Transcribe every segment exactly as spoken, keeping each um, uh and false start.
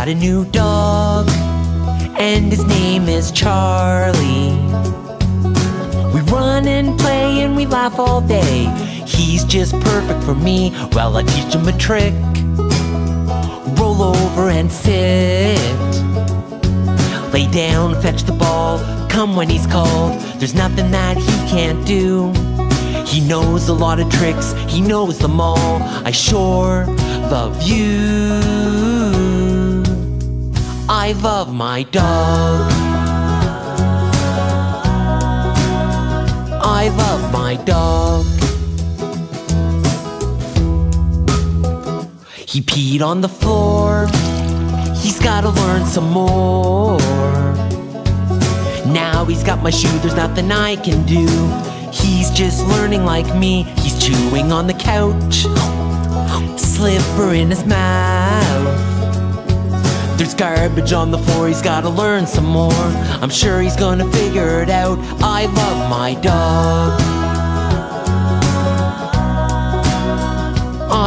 got a new dog, and his name is Charlie. We run and play and we laugh all day. He's just perfect for me. Well, I teach him a trick. Roll over and sit. Lay down, fetch the ball, come when he's called. There's nothing that he can't do. He knows a lot of tricks, he knows them all. I sure love you. I love my dog. I love my dog. He peed on the floor. He's gotta learn some more. Now he's got my shoe, there's nothing I can do. He's just learning like me. He's chewing on the couch, slipper in his mouth. There's garbage on the floor, he's gotta learn some more. I'm sure he's gonna figure it out. I love my dog.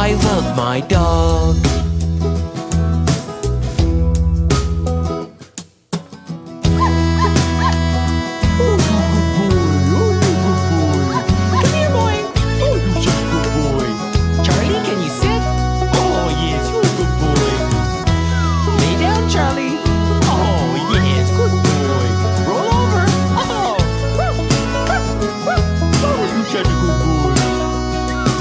I love my dog. Charlie, oh yes, good boy. Roll over. Oh, oh, you such a good boy.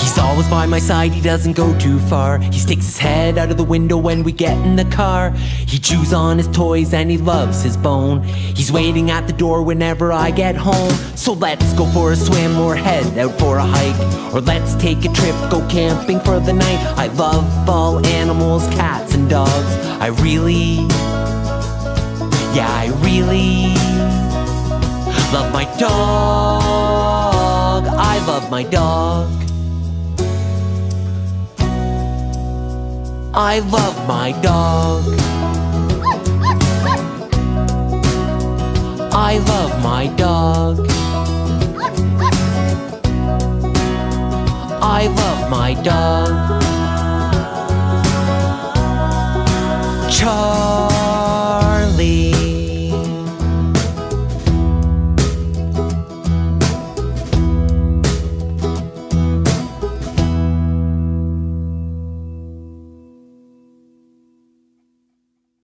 He's always by my side. He doesn't go too far. He sticks his head out of the window when we get in the car. He chews on his toys and he loves his bone. He's waiting at the door whenever I get home. So let's go for a swim or head out for a hike, or let's take a trip, go camping for the night. I love all animals, cats and dogs. I really, yeah, I really love my dog. I love my dog. I love my dog. I love my dog. I love my dog. Charlie.